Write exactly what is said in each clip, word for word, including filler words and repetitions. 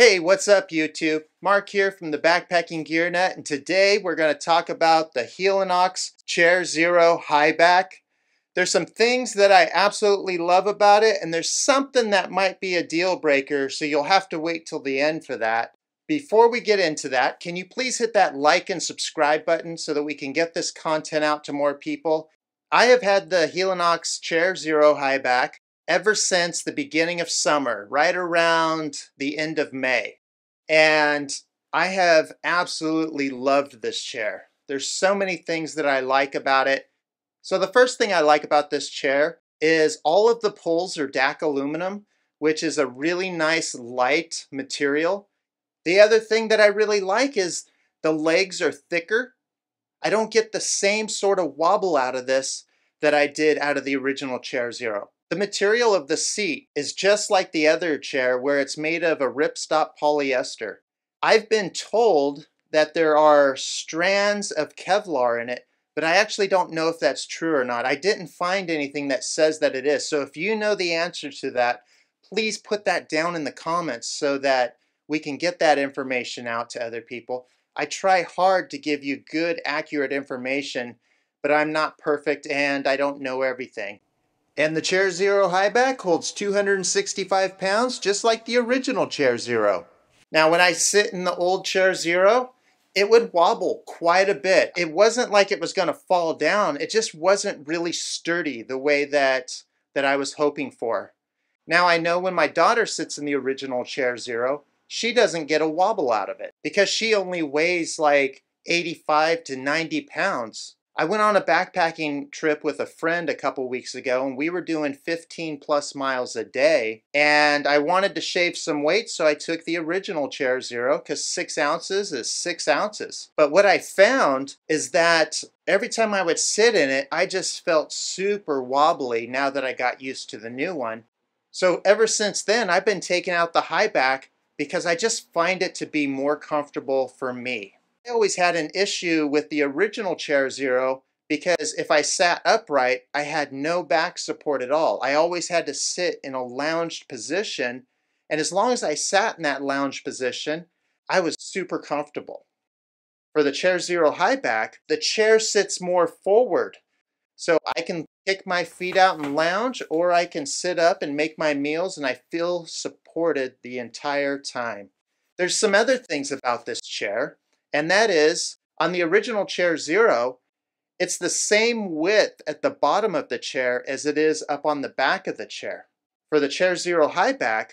Hey, what's up YouTube? Mark here from the Backpacking Gear Net, and today we're going to talk about the Helinox Chair Zero Highback. There's some things that I absolutely love about it, and there's something that might be a deal breaker, so you'll have to wait till the end for that. Before we get into that, can you please hit that like and subscribe button so that we can get this content out to more people? I have had the Helinox Chair Zero Highback ever since the beginning of summer, right around the end of May. And I have absolutely loved this chair. There's so many things that I like about it. So the first thing I like about this chair is all of the pulls are D A C aluminum, which is a really nice light material. The other thing that I really like is the legs are thicker. I don't get the same sort of wobble out of this that I did out of the original Chair Zero. The material of the seat is just like the other chair, where it's made of a ripstop polyester. I've been told that there are strands of Kevlar in it, but I actually don't know if that's true or not. I didn't find anything that says that it is. So if you know the answer to that, please put that down in the comments so that we can get that information out to other people. I try hard to give you good, accurate information, but I'm not perfect and I don't know everything. And the Chair Zero Highback holds two hundred sixty-five pounds, just like the original Chair Zero. Now, when I sit in the old Chair Zero, it would wobble quite a bit. It wasn't like it was going to fall down. It just wasn't really sturdy the way that, that I was hoping for. Now, I know when my daughter sits in the original Chair Zero, she doesn't get a wobble out of it because she only weighs like eighty-five to ninety pounds. I went on a backpacking trip with a friend a couple weeks ago, and we were doing fifteen plus miles a day, and I wanted to shave some weight, so I took the original Chair Zero because six ounces is six ounces. But what I found is that every time I would sit in it, I just felt super wobbly now that I got used to the new one. So ever since then, I've been taking out the Highback because I just find it to be more comfortable for me. I always had an issue with the original Chair Zero because if I sat upright, I had no back support at all. I always had to sit in a lounged position, and as long as I sat in that lounge position, I was super comfortable. For the Chair Zero Highback, the chair sits more forward, so I can kick my feet out and lounge, or I can sit up and make my meals, and I feel supported the entire time. There's some other things about this chair. And that is, on the original Chair Zero, it's the same width at the bottom of the chair as it is up on the back of the chair. For the Chair Zero Highback,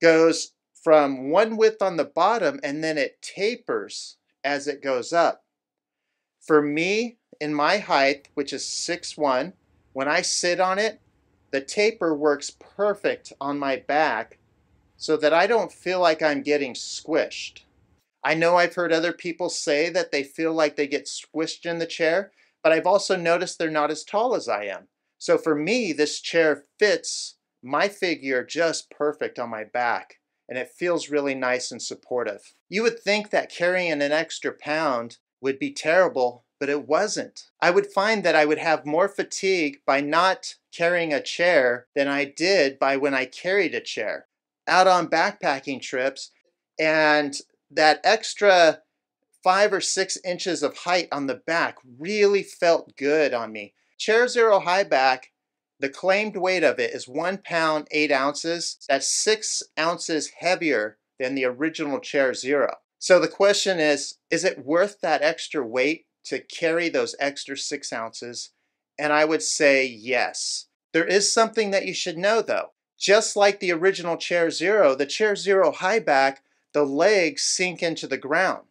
goes from one width on the bottom and then it tapers as it goes up. For me, in my height, which is six one, when I sit on it, the taper works perfect on my back so that I don't feel like I'm getting squished. I know I've heard other people say that they feel like they get squished in the chair, but I've also noticed they're not as tall as I am. So for me, this chair fits my figure just perfect on my back, and it feels really nice and supportive. You would think that carrying an extra pound would be terrible, but it wasn't. I would find that I would have more fatigue by not carrying a chair than I did by when I carried a chair. Out on backpacking trips, and that extra five or six inches of height on the back really felt good on me. Chair Zero Highback, the claimed weight of it is one pound, eight ounces. That's six ounces heavier than the original Chair Zero. So the question is, is it worth that extra weight to carry those extra six ounces? And I would say yes. There is something that you should know though. Just like the original Chair Zero, the Chair Zero Highback, the legs sink into the ground.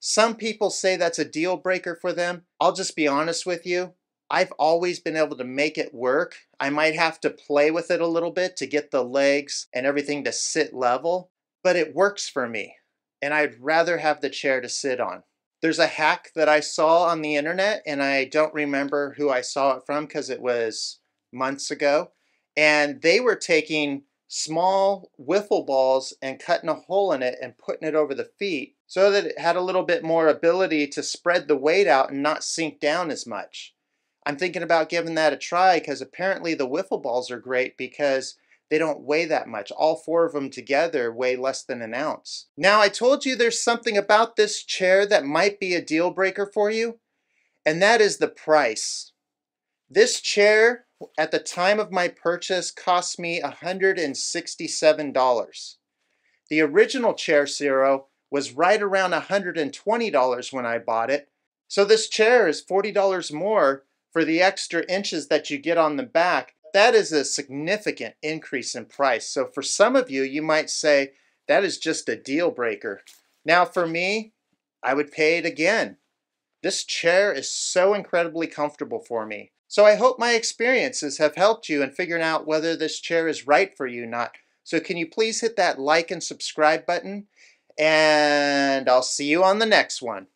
Some people say that's a deal breaker for them. I'll just be honest with you. I've always been able to make it work. I might have to play with it a little bit to get the legs and everything to sit level, but it works for me, and I'd rather have the chair to sit on. There's a hack that I saw on the internet, and I don't remember who I saw it from because it was months ago, and they were taking small wiffle balls and cutting a hole in it and putting it over the feet so that it had a little bit more ability to spread the weight out and not sink down as much. I'm thinking about giving that a try because apparently the wiffle balls are great because they don't weigh that much. All four of them together weigh less than an ounce. Now, I told you there's something about this chair that might be a deal breaker for you, and that is the price. This chair, at the time of my purchase, cost me one hundred sixty-seven dollars. The original Chair Zero was right around one hundred twenty dollars when I bought it, so this chair is forty dollars more for the extra inches that you get on the back. That is a significant increase in price. So for some of you, you might say, that is just a deal breaker. Now for me, I would pay it again. This chair is so incredibly comfortable for me. So I hope my experiences have helped you in figuring out whether this chair is right for you or not. So can you please hit that like and subscribe button? And I'll see you on the next one.